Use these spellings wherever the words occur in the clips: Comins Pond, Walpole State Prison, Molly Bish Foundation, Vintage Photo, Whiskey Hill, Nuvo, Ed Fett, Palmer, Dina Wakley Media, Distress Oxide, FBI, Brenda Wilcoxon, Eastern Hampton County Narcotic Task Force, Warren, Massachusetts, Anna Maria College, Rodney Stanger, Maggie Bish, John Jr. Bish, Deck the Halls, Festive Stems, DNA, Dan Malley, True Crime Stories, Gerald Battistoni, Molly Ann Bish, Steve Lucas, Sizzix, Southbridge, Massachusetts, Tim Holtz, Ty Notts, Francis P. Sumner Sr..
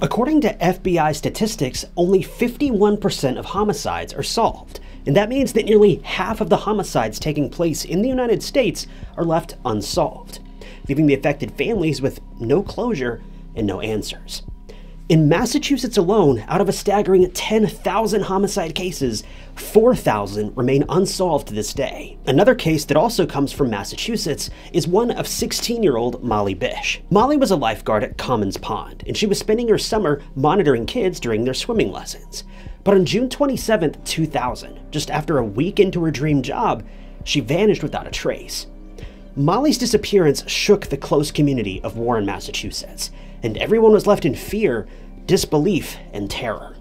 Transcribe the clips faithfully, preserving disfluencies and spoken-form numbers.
According to F B I statistics, only fifty-one percent of homicides are solved, and that means that nearly half of the homicides taking place in the United States are left unsolved, leaving the affected families with no closure and no answers. In Massachusetts alone, out of a staggering ten thousand homicide cases, four thousand remain unsolved to this day. Another case that also comes from Massachusetts is one of sixteen-year-old Molly Bish. Molly was a lifeguard at Comins Pond, and she was spending her summer monitoring kids during their swimming lessons. But on June twenty-seventh, two thousand, just after a week into her dream job, she vanished without a trace. Molly's disappearance shook the close community of Warren, Massachusetts, and everyone was left in fear, disbelief, and terror.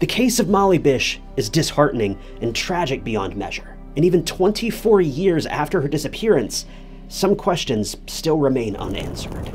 The case of Molly Bish is disheartening and tragic beyond measure, and even twenty-four years after her disappearance, some questions still remain unanswered.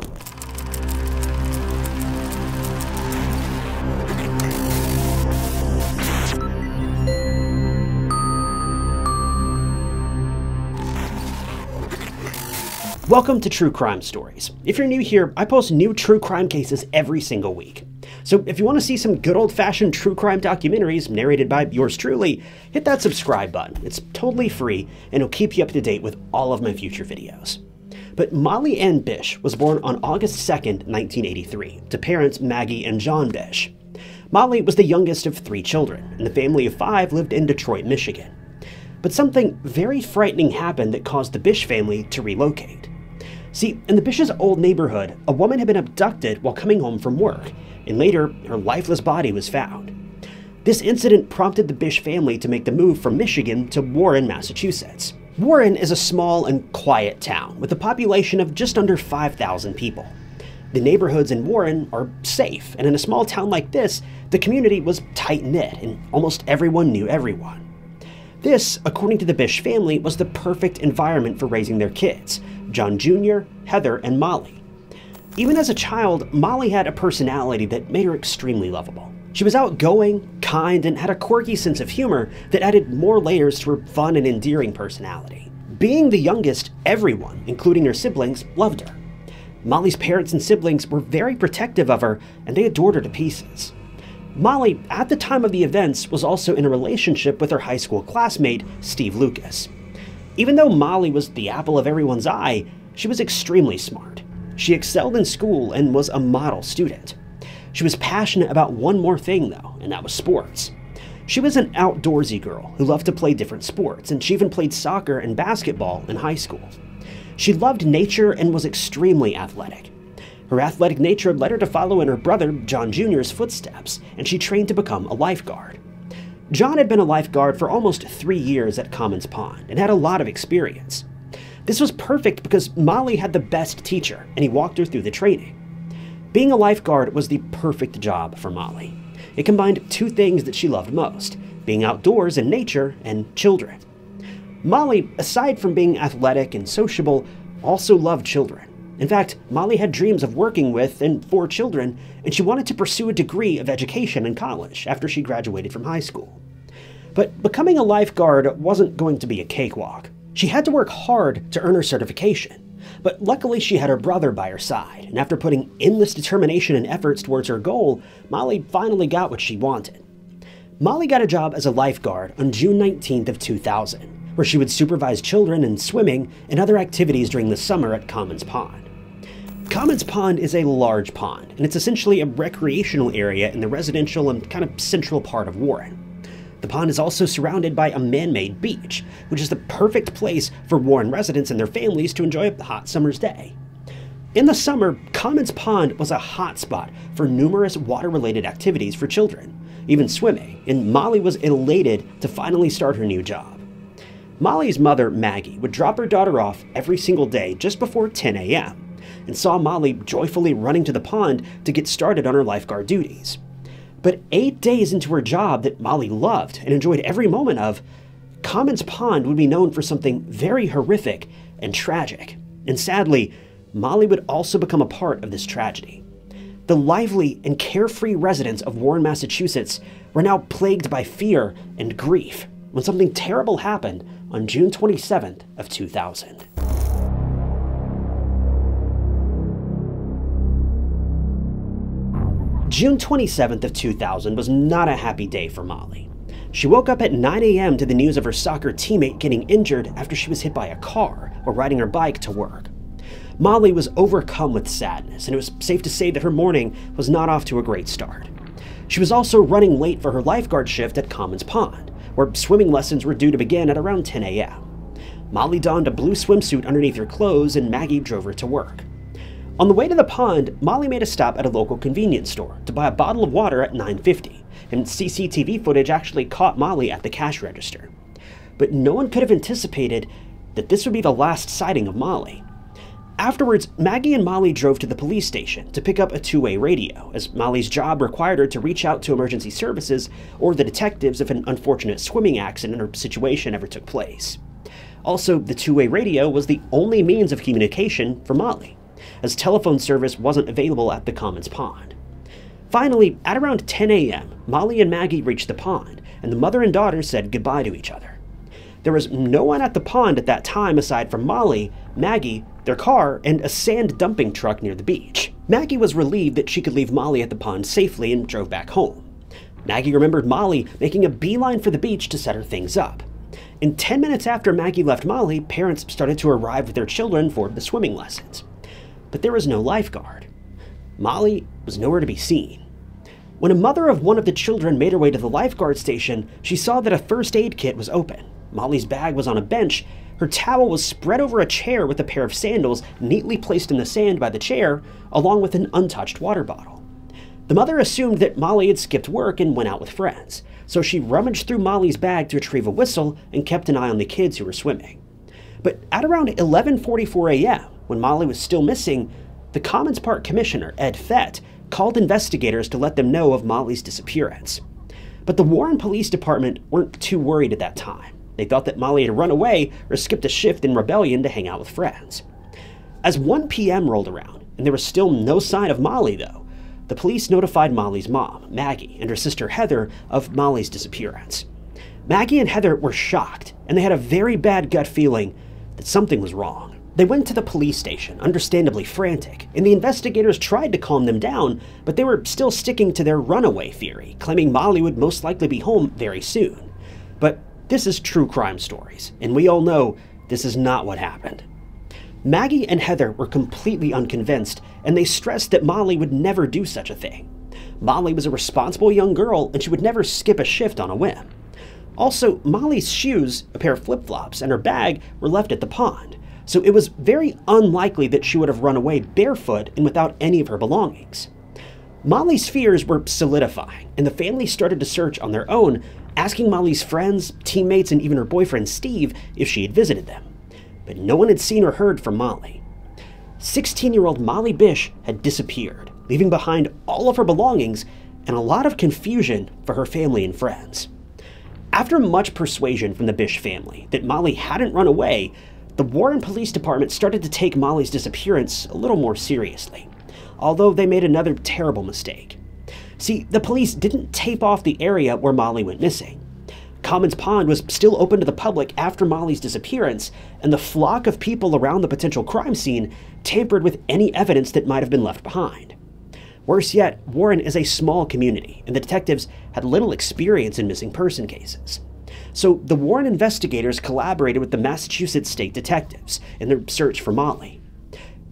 Welcome to True Crime Stories. If you're new here, I post new true crime cases every single week. So if you want to see some good old-fashioned true crime documentaries narrated by yours truly, hit that subscribe button. It's totally free and it'll keep you up to date with all of my future videos. But Molly Ann Bish was born on August second, nineteen eighty-three, to parents Maggie and John Bish. Molly was the youngest of three children, and the family of five lived in Detroit, Michigan. But something very frightening happened that caused the Bish family to relocate. See, in the Bish's old neighborhood, a woman had been abducted while coming home from work, and later, her lifeless body was found. This incident prompted the Bish family to make the move from Michigan to Warren, Massachusetts. Warren is a small and quiet town with a population of just under five thousand people. The neighborhoods in Warren are safe, and in a small town like this, the community was tight-knit and almost everyone knew everyone. This, according to the Bish family, was the perfect environment for raising their kids, John Junior, Heather, and Molly. Even as a child, Molly had a personality that made her extremely lovable. She was outgoing, kind, and had a quirky sense of humor that added more layers to her fun and endearing personality. Being the youngest, everyone, including her siblings, loved her. Molly's parents and siblings were very protective of her, and they adored her to pieces. Molly, at the time of the events, was also in a relationship with her high school classmate, Steve Lucas. Even though Molly was the apple of everyone's eye, she was extremely smart. She excelled in school and was a model student. She was passionate about one more thing, though, and that was sports. She was an outdoorsy girl who loved to play different sports, and she even played soccer and basketball in high school. She loved nature and was extremely athletic. Her athletic nature led her to follow in her brother John Junior's footsteps, and she trained to become a lifeguard. John had been a lifeguard for almost three years at Comins Pond and had a lot of experience. This was perfect because Molly had the best teacher, and he walked her through the training. Being a lifeguard was the perfect job for Molly. It combined two things that she loved most, being outdoors in nature and children. Molly, aside from being athletic and sociable, also loved children. In fact, Molly had dreams of working with and for children, and she wanted to pursue a degree of education in college after she graduated from high school. But becoming a lifeguard wasn't going to be a cakewalk. She had to work hard to earn her certification, but luckily she had her brother by her side, and after putting endless determination and efforts towards her goal, Molly finally got what she wanted. Molly got a job as a lifeguard on June nineteenth of two thousand, where she would supervise children in swimming and other activities during the summer at Comins Pond. Comins Pond is a large pond, and it's essentially a recreational area in the residential and kind of central part of Warren. The pond is also surrounded by a man-made beach, which is the perfect place for Warren residents and their families to enjoy a hot summer's day. In the summer, Comins Pond was a hot spot for numerous water-related activities for children, even swimming, and Molly was elated to finally start her new job. Molly's mother, Maggie, would drop her daughter off every single day just before ten a m and saw Molly joyfully running to the pond to get started on her lifeguard duties. But eight days into her job that Molly loved and enjoyed every moment of, Comins Pond would be known for something very horrific and tragic. And sadly, Molly would also become a part of this tragedy. The lively and carefree residents of Warren, Massachusetts were now plagued by fear and grief when something terrible happened on June twenty-seventh of two thousand. June twenty-seventh of two thousand was not a happy day for Molly. She woke up at nine A M to the news of her soccer teammate getting injured after she was hit by a car while riding her bike to work. Molly was overcome with sadness, and it was safe to say that her morning was not off to a great start. She was also running late for her lifeguard shift at Comins Pond, where swimming lessons were due to begin at around ten A M Molly donned a blue swimsuit underneath her clothes, and Maggie drove her to work. On the way to the pond, Molly made a stop at a local convenience store to buy a bottle of water at nine fifty, and C C T V footage actually caught Molly at the cash register. But no one could have anticipated that this would be the last sighting of Molly. Afterwards, Maggie and Molly drove to the police station to pick up a two-way radio, as Molly's job required her to reach out to emergency services or the detectives if an unfortunate swimming accident or situation ever took place. Also, the two-way radio was the only means of communication for Molly, as telephone service wasn't available at the Comins Pond. Finally, at around ten A M, Molly and Maggie reached the pond, and the mother and daughter said goodbye to each other. There was no one at the pond at that time aside from Molly, Maggie, their car, and a sand dumping truck near the beach. Maggie was relieved that she could leave Molly at the pond safely and drove back home. Maggie remembered Molly making a beeline for the beach to set her things up. And ten minutes after Maggie left Molly, parents started to arrive with their children for the swimming lessons. But there was no lifeguard. Molly was nowhere to be seen. When a mother of one of the children made her way to the lifeguard station, she saw that a first aid kit was open. Molly's bag was on a bench, her towel was spread over a chair with a pair of sandals neatly placed in the sand by the chair, along with an untouched water bottle. The mother assumed that Molly had skipped work and went out with friends, so she rummaged through Molly's bag to retrieve a whistle and kept an eye on the kids who were swimming. But at around eleven forty-four A M, when Molly was still missing, the Comins Park Commissioner, Ed Fett, called investigators to let them know of Molly's disappearance. But the Warren Police Department weren't too worried at that time. They thought that Molly had run away or skipped a shift in rebellion to hang out with friends. As one P M rolled around, and there was still no sign of Molly though, the police notified Molly's mom, Maggie, and her sister Heather of Molly's disappearance. Maggie and Heather were shocked, and they had a very bad gut feeling that something was wrong. They went to the police station, understandably frantic, and the investigators tried to calm them down, but they were still sticking to their runaway theory, claiming Molly would most likely be home very soon. But this is True Crime Stories, and we all know this is not what happened. Maggie and Heather were completely unconvinced, and they stressed that Molly would never do such a thing. Molly was a responsible young girl, and she would never skip a shift on a whim. Also, Molly's shoes, a pair of flip-flops, and her bag were left at the pond, so it was very unlikely that she would have run away barefoot and without any of her belongings. Molly's fears were solidifying, and the family started to search on their own, asking Molly's friends, teammates, and even her boyfriend Steve if she had visited them. But no one had seen or heard from Molly. sixteen-year-old Molly Bish had disappeared, leaving behind all of her belongings and a lot of confusion for her family and friends. After much persuasion from the Bish family that Molly hadn't run away, the Warren Police Department started to take Molly's disappearance a little more seriously, although they made another terrible mistake. See, the police didn't tape off the area where Molly went missing. Comins Pond was still open to the public after Molly's disappearance, and the flock of people around the potential crime scene tampered with any evidence that might have been left behind. Worse yet, Warren is a small community, and the detectives had little experience in missing person cases. So the Warren investigators collaborated with the Massachusetts state detectives in their search for Molly.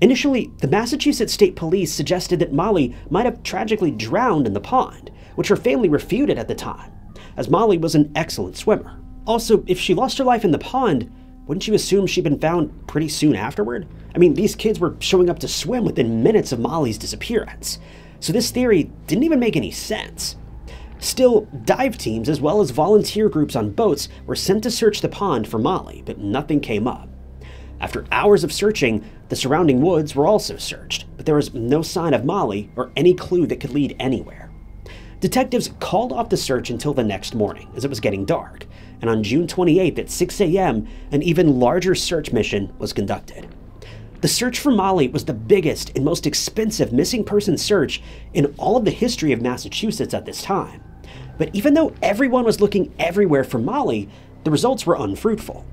Initially, the Massachusetts State Police suggested that Molly might have tragically drowned in the pond, which her family refuted at the time, as Molly was an excellent swimmer. Also, if she lost her life in the pond, wouldn't you assume she'd been found pretty soon afterward? I mean, these kids were showing up to swim within minutes of Molly's disappearance, so this theory didn't even make any sense. Still, dive teams as well as volunteer groups on boats were sent to search the pond for Molly, but nothing came up. After hours of searching, the surrounding woods were also searched, but there was no sign of Molly or any clue that could lead anywhere. Detectives called off the search until the next morning, as it was getting dark, and on June twenty-eighth at six A M, an even larger search mission was conducted. The search for Molly was the biggest and most expensive missing person search in all of the history of Massachusetts at this time. But even though everyone was looking everywhere for Molly, the results were unfruitful.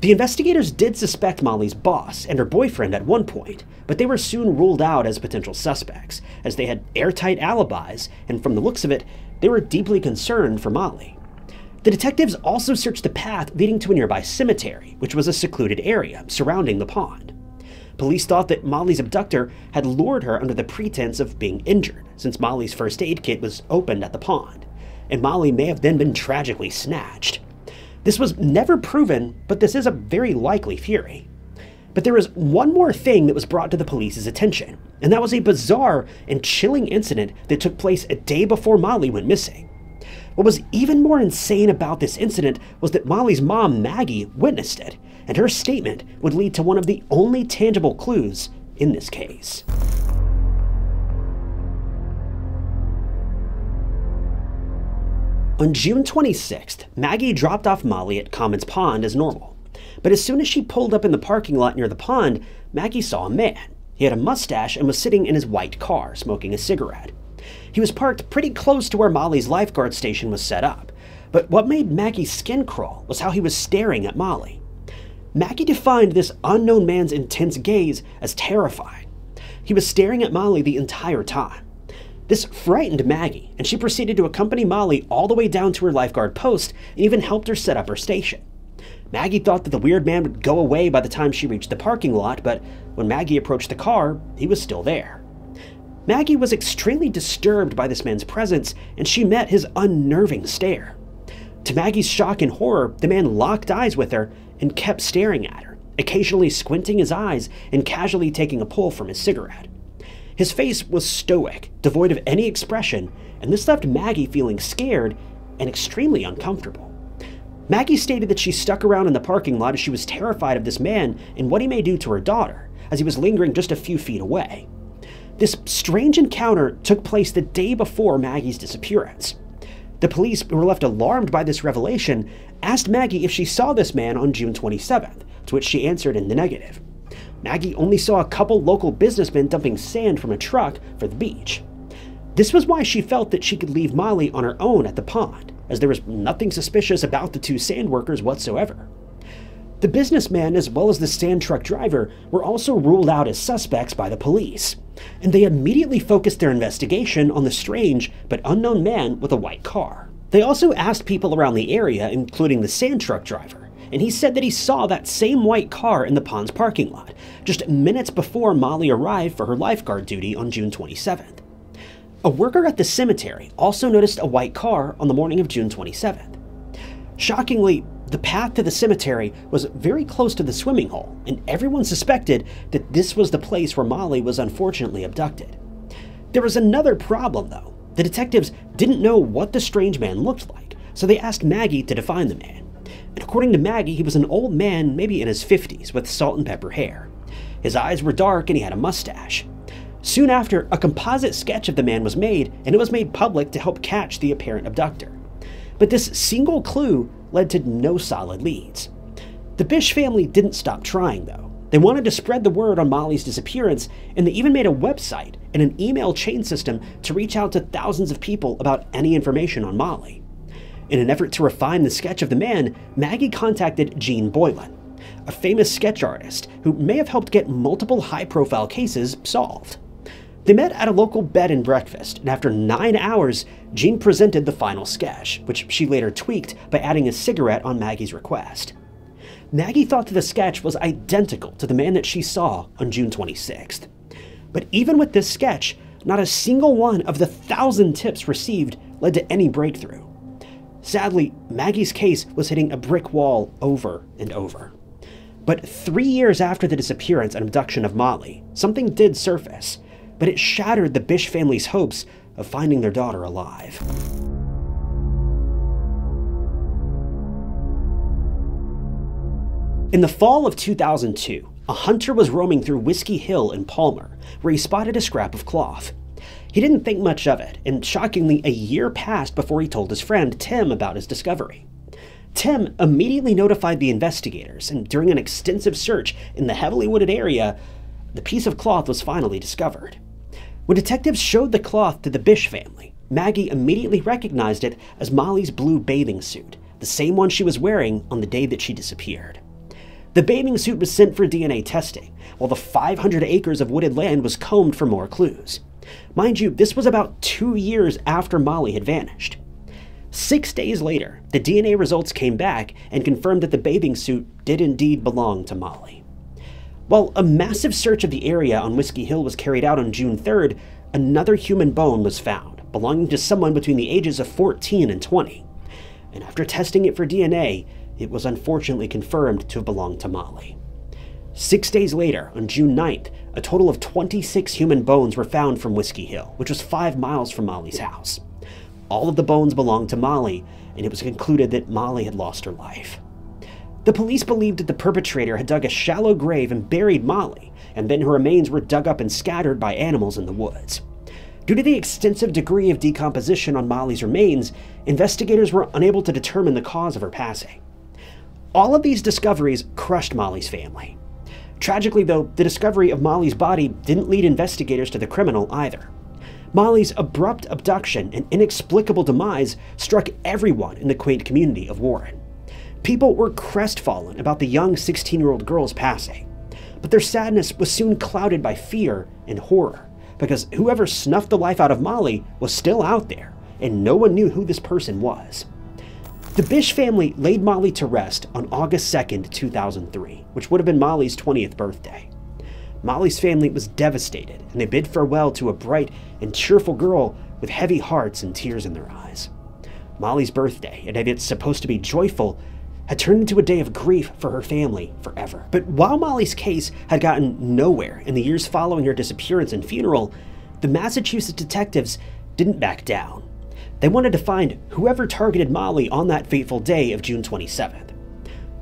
The investigators did suspect Molly's boss and her boyfriend at one point, but they were soon ruled out as potential suspects, as they had airtight alibis, and from the looks of it, they were deeply concerned for Molly. The detectives also searched the path leading to a nearby cemetery, which was a secluded area surrounding the pond. Police thought that Molly's abductor had lured her under the pretense of being injured, since Molly's first aid kit was opened at the pond, and Molly may have then been tragically snatched. This was never proven, but this is a very likely theory. But there was one more thing that was brought to the police's attention, and that was a bizarre and chilling incident that took place a day before Molly went missing. What was even more insane about this incident was that Molly's mom, Maggie, witnessed it, and her statement would lead to one of the only tangible clues in this case. On June twenty-sixth, Maggie dropped off Molly at Comins Pond as normal, but as soon as she pulled up in the parking lot near the pond, Maggie saw a man. He had a mustache and was sitting in his white car, smoking a cigarette. He was parked pretty close to where Molly's lifeguard station was set up, but what made Maggie's skin crawl was how he was staring at Molly. Maggie defined this unknown man's intense gaze as terrifying. He was staring at Molly the entire time. This frightened Maggie, and she proceeded to accompany Molly all the way down to her lifeguard post and even helped her set up her station. Maggie thought that the weird man would go away by the time she reached the parking lot, but when Maggie approached the car, he was still there. Maggie was extremely disturbed by this man's presence, and she met his unnerving stare. To Maggie's shock and horror, the man locked eyes with her and kept staring at her, occasionally squinting his eyes and casually taking a pull from his cigarette. His face was stoic, devoid of any expression, and this left Maggie feeling scared and extremely uncomfortable. Maggie stated that she stuck around in the parking lot as she was terrified of this man and what he may do to her daughter, as he was lingering just a few feet away. This strange encounter took place the day before Maggie's disappearance. The police, who were left alarmed by this revelation, asked Maggie if she saw this man on June twenty-seventh, to which she answered in the negative. Maggie only saw a couple local businessmen dumping sand from a truck for the beach. This was why she felt that she could leave Molly on her own at the pond, as there was nothing suspicious about the two sand workers whatsoever. The businessman, as well as the sand truck driver, were also ruled out as suspects by the police, and they immediately focused their investigation on the strange but unknown man with a white car. They also asked people around the area, including the sand truck driver, and he said that he saw that same white car in the pond's parking lot, just minutes before Molly arrived for her lifeguard duty on June twenty-seventh. A worker at the cemetery also noticed a white car on the morning of June twenty-seventh. Shockingly, the path to the cemetery was very close to the swimming hole, and everyone suspected that this was the place where Molly was unfortunately abducted. There was another problem, though. The detectives didn't know what the strange man looked like, so they asked Maggie to define the man. And according to Maggie, he was an old man, maybe in his fifties, with salt and pepper hair. His eyes were dark and he had a mustache. Soon after, a composite sketch of the man was made, and it was made public to help catch the apparent abductor. But this single clue led to no solid leads. The Bish family didn't stop trying, though. They wanted to spread the word on Molly's disappearance, and they even made a website and an email chain system to reach out to thousands of people about any information on Molly. In an effort to refine the sketch of the man, Maggie contacted Jean Boylan, a famous sketch artist who may have helped get multiple high-profile cases solved. They met at a local bed and breakfast, and after nine hours, Jean presented the final sketch, which she later tweaked by adding a cigarette on Maggie's request. Maggie thought that the sketch was identical to the man that she saw on June twenty-sixth. But even with this sketch, not a single one of the thousand tips received led to any breakthrough. Sadly, Maggie's case was hitting a brick wall over and over. But three years after the disappearance and abduction of Molly, something did surface, but it shattered the Bish family's hopes of finding their daughter alive. In the fall of two thousand two, a hunter was roaming through Whiskey Hill in Palmer, where he spotted a scrap of cloth. He didn't think much of it, and shockingly, a year passed before he told his friend Tim about his discovery. Tim immediately notified the investigators, and during an extensive search in the heavily wooded area, the piece of cloth was finally discovered. When detectives showed the cloth to the Bish family, Maggie immediately recognized it as Molly's blue bathing suit, the same one she was wearing on the day that she disappeared. The bathing suit was sent for D N A testing, while the five hundred acres of wooded land was combed for more clues. Mind you, this was about two years after Molly had vanished. Six days later, the D N A results came back and confirmed that the bathing suit did indeed belong to Molly. While a massive search of the area on Whiskey Hill was carried out on June third, another human bone was found, belonging to someone between the ages of fourteen and twenty. And after testing it for D N A, it was unfortunately confirmed to have belonged to Molly. Six days later, on June ninth, a total of twenty-six human bones were found from Whiskey Hill, which was five miles from Molly's house. All of the bones belonged to Molly, and it was concluded that Molly had lost her life. The police believed that the perpetrator had dug a shallow grave and buried Molly, and then her remains were dug up and scattered by animals in the woods. Due to the extensive degree of decomposition on Molly's remains, investigators were unable to determine the cause of her passing. All of these discoveries crushed Molly's family. Tragically though, the discovery of Molly's body didn't lead investigators to the criminal either. Molly's abrupt abduction and inexplicable demise struck everyone in the quaint community of Warren. People were crestfallen about the young sixteen-year-old girl's passing, but their sadness was soon clouded by fear and horror, because whoever snuffed the life out of Molly was still out there, and no one knew who this person was. The Bish family laid Molly to rest on August second, two thousand three, which would have been Molly's twentieth birthday. Molly's family was devastated, and they bid farewell to a bright and cheerful girl with heavy hearts and tears in their eyes. Molly's birthday, a day that's supposed to be joyful, had turned into a day of grief for her family forever. But while Molly's case had gotten nowhere in the years following her disappearance and funeral, the Massachusetts detectives didn't back down. They wanted to find whoever targeted Molly on that fateful day of June twenty-seventh.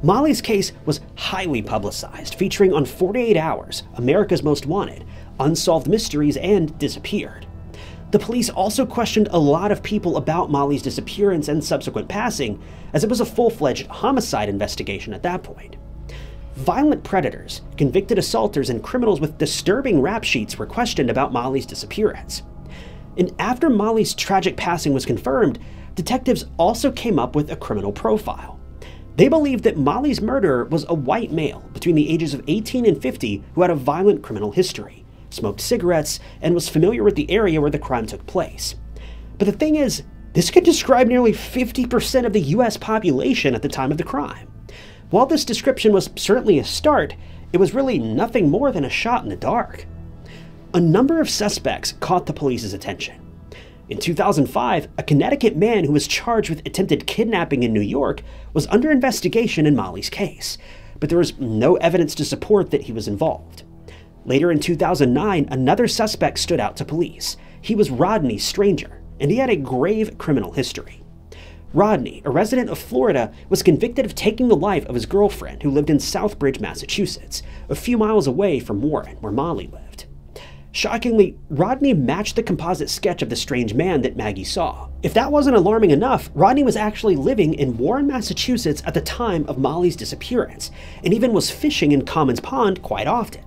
Molly's case was highly publicized, featuring on forty-eight hours, America's Most Wanted, Unsolved Mysteries, and Disappeared. The police also questioned a lot of people about Molly's disappearance and subsequent passing, as it was a full-fledged homicide investigation at that point. Violent predators, convicted assaulters, and criminals with disturbing rap sheets were questioned about Molly's disappearance. And after Molly's tragic passing was confirmed, detectives also came up with a criminal profile. They believed that Molly's murderer was a white male between the ages of eighteen and fifty who had a violent criminal history, smoked cigarettes, and was familiar with the area where the crime took place. But the thing is, this could describe nearly fifty percent of the U S population at the time of the crime. While this description was certainly a start, it was really nothing more than a shot in the dark. A number of suspects caught the police's attention. In two thousand five, a Connecticut man who was charged with attempted kidnapping in New York was under investigation in Molly's case, but there was no evidence to support that he was involved. Later in two thousand nine, another suspect stood out to police. He was Rodney Stanger, and he had a grave criminal history. Rodney, a resident of Florida, was convicted of taking the life of his girlfriend who lived in Southbridge, Massachusetts, a few miles away from Warren, where Molly lived. Shockingly, Rodney matched the composite sketch of the strange man that Maggie saw. If that wasn't alarming enough, Rodney was actually living in Warren, Massachusetts at the time of Molly's disappearance, and even was fishing in Comins Pond quite often.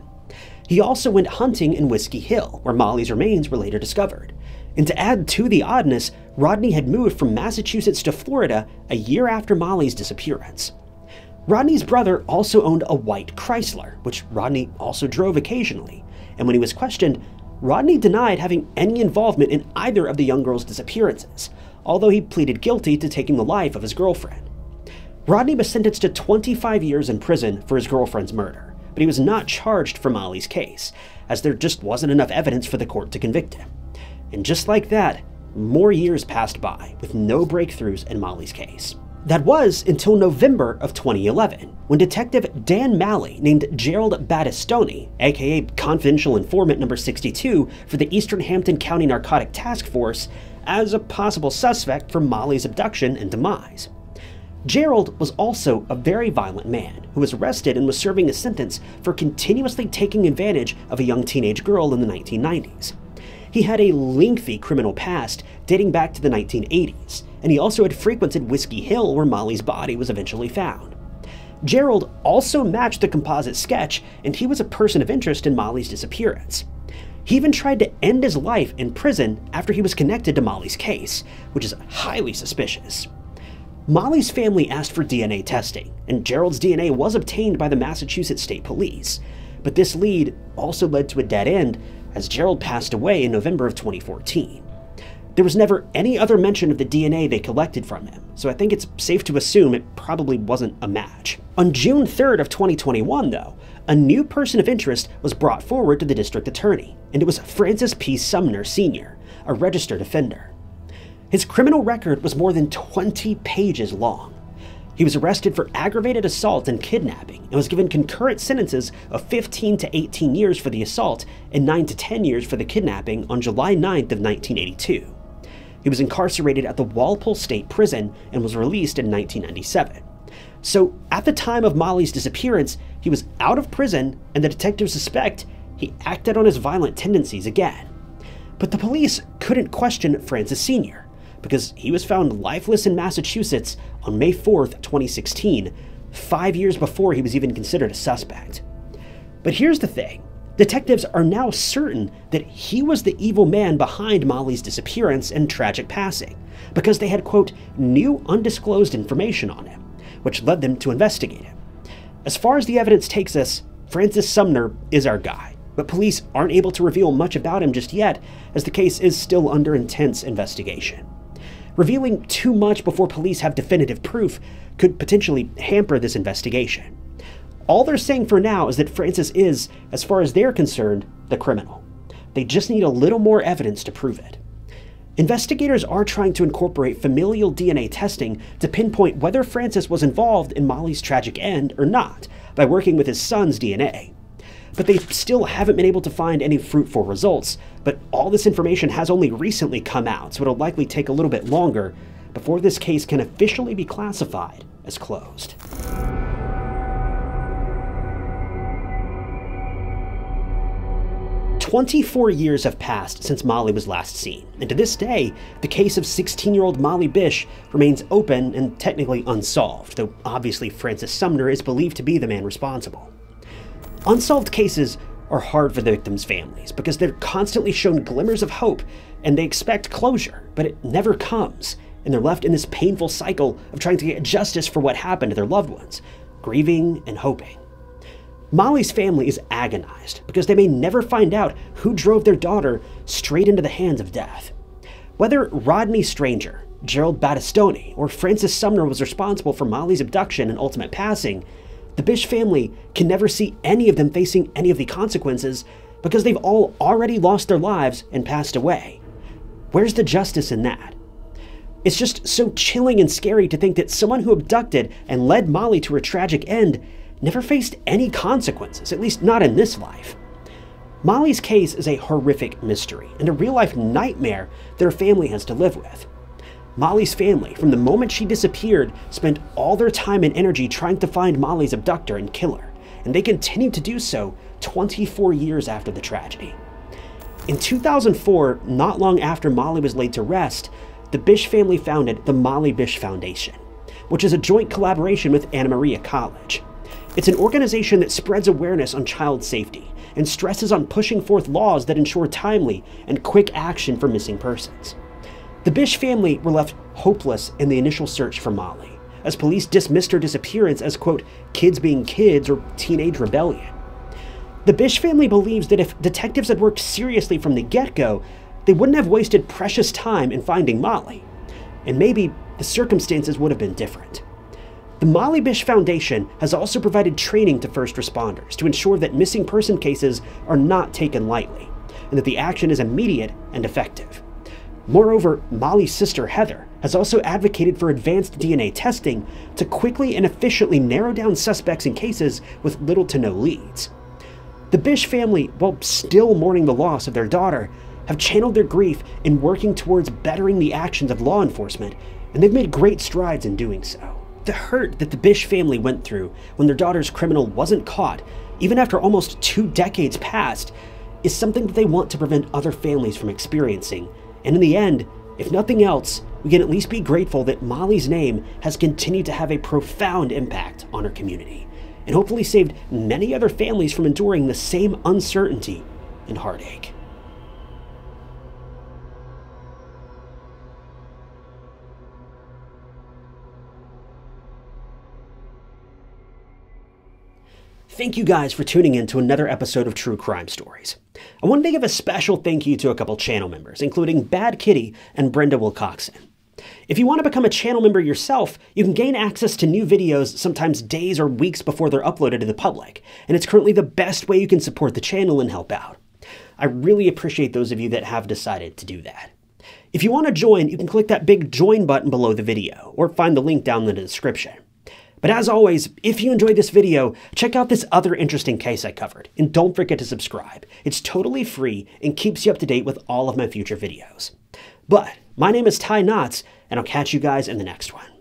He also went hunting in Whiskey Hill, where Molly's remains were later discovered. And to add to the oddness, Rodney had moved from Massachusetts to Florida a year after Molly's disappearance. Rodney's brother also owned a white Chrysler, which Rodney also drove occasionally, and when he was questioned, Rodney denied having any involvement in either of the young girl's disappearances, although he pleaded guilty to taking the life of his girlfriend. Rodney was sentenced to twenty-five years in prison for his girlfriend's murder, but he was not charged for Molly's case, as there just wasn't enough evidence for the court to convict him. And just like that, more years passed by with no breakthroughs in Molly's case. That was until November of twenty eleven, when Detective Dan Malley named Gerald Battistoni, aka Confidential Informant Number sixty-two for the Eastern Hampton County Narcotic Task Force, as a possible suspect for Molly's abduction and demise. Gerald was also a very violent man who was arrested and was serving a sentence for continuously taking advantage of a young teenage girl in the nineteen nineties. He had a lengthy criminal past dating back to the nineteen eighties, and he also had frequented Whiskey Hill, where Molly's body was eventually found. Gerald also matched the composite sketch, and he was a person of interest in Molly's disappearance. He even tried to end his life in prison after he was connected to Molly's case, which is highly suspicious. Molly's family asked for D N A testing, and Gerald's D N A was obtained by the Massachusetts State Police. But this lead also led to a dead end, as Gerald passed away in November of twenty fourteen. There was never any other mention of the D N A they collected from him, so I think it's safe to assume it probably wasn't a match. On June third of twenty twenty-one, though, a new person of interest was brought forward to the district attorney, and it was Francis P. Sumner Senior, a registered offender. His criminal record was more than twenty pages long. He was arrested for aggravated assault and kidnapping, and was given concurrent sentences of fifteen to eighteen years for the assault and nine to ten years for the kidnapping on July ninth of nineteen eighty-two. He was incarcerated at the Walpole State Prison and was released in nineteen ninety-seven. So at the time of Molly's disappearance, he was out of prison, and the detectives suspect he acted on his violent tendencies again. But the police couldn't question Francis Senior because he was found lifeless in Massachusetts on May fourth, twenty sixteen, five years before he was even considered a suspect. But here's the thing. Detectives are now certain that he was the evil man behind Molly's disappearance and tragic passing, because they had, quote, new undisclosed information on him, which led them to investigate him. As far as the evidence takes us, Francis Sumner is our guy, but police aren't able to reveal much about him just yet, as the case is still under intense investigation. Revealing too much before police have definitive proof could potentially hamper this investigation. All they're saying for now is that Francis is, as far as they're concerned, the criminal. They just need a little more evidence to prove it. Investigators are trying to incorporate familial D N A testing to pinpoint whether Francis was involved in Molly's tragic end or not by working with his son's D N A. But they still haven't been able to find any fruitful results, but all this information has only recently come out, so it'll likely take a little bit longer before this case can officially be classified as closed. twenty-four years have passed since Molly was last seen, and to this day, the case of sixteen-year-old Molly Bish remains open and technically unsolved, though obviously Francis Sumner is believed to be the man responsible. Unsolved cases are hard for the victims' families because they're constantly shown glimmers of hope and they expect closure, but it never comes, and they're left in this painful cycle of trying to get justice for what happened to their loved ones, grieving and hoping. Molly's family is agonized because they may never find out who drove their daughter straight into the hands of death. Whether Rodney Stanger, Gerald Battistoni, or Francis Sumner was responsible for Molly's abduction and ultimate passing, the Bish family can never see any of them facing any of the consequences because they've all already lost their lives and passed away. Where's the justice in that? It's just so chilling and scary to think that someone who abducted and led Molly to her tragic end never faced any consequences, at least not in this life. Molly's case is a horrific mystery and a real-life nightmare that her family has to live with. Molly's family, from the moment she disappeared, spent all their time and energy trying to find Molly's abductor and killer, and they continue to do so twenty-four years after the tragedy. In two thousand four, not long after Molly was laid to rest, the Bish family founded the Molly Bish Foundation, which is a joint collaboration with Anna Maria College. It's an organization that spreads awareness on child safety and stresses on pushing forth laws that ensure timely and quick action for missing persons. The Bish family were left hopeless in the initial search for Molly, as police dismissed her disappearance as, quote, kids being kids or teenage rebellion. The Bish family believes that if detectives had worked seriously from the get-go, they wouldn't have wasted precious time in finding Molly, and maybe the circumstances would have been different. The Molly Bish Foundation has also provided training to first responders to ensure that missing person cases are not taken lightly, and that the action is immediate and effective. Moreover, Molly's sister Heather has also advocated for advanced D N A testing to quickly and efficiently narrow down suspects in cases with little to no leads. The Bish family, while still mourning the loss of their daughter, have channeled their grief in working towards bettering the actions of law enforcement, and they've made great strides in doing so. The hurt that the Bish family went through when their daughter's criminal wasn't caught, even after almost two decades passed, is something that they want to prevent other families from experiencing. And in the end, if nothing else, we can at least be grateful that Molly's name has continued to have a profound impact on her community, and hopefully saved many other families from enduring the same uncertainty and heartache. Thank you guys for tuning in to another episode of True Crime Stories. I wanted to give a special thank you to a couple channel members, including Bad Kitty and Brenda Wilcoxon. If you want to become a channel member yourself, you can gain access to new videos sometimes days or weeks before they're uploaded to the public, and it's currently the best way you can support the channel and help out. I really appreciate those of you that have decided to do that. If you want to join, you can click that big join button below the video, or find the link down in the description. But as always, if you enjoyed this video, check out this other interesting case I covered, and don't forget to subscribe. It's totally free and keeps you up to date with all of my future videos. But my name is Ty Notts, and I'll catch you guys in the next one.